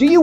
Do you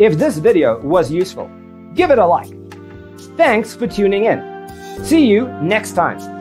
If this video was useful, give it a like. Thanks for tuning in. See you next time.